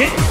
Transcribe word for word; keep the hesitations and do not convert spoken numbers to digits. Get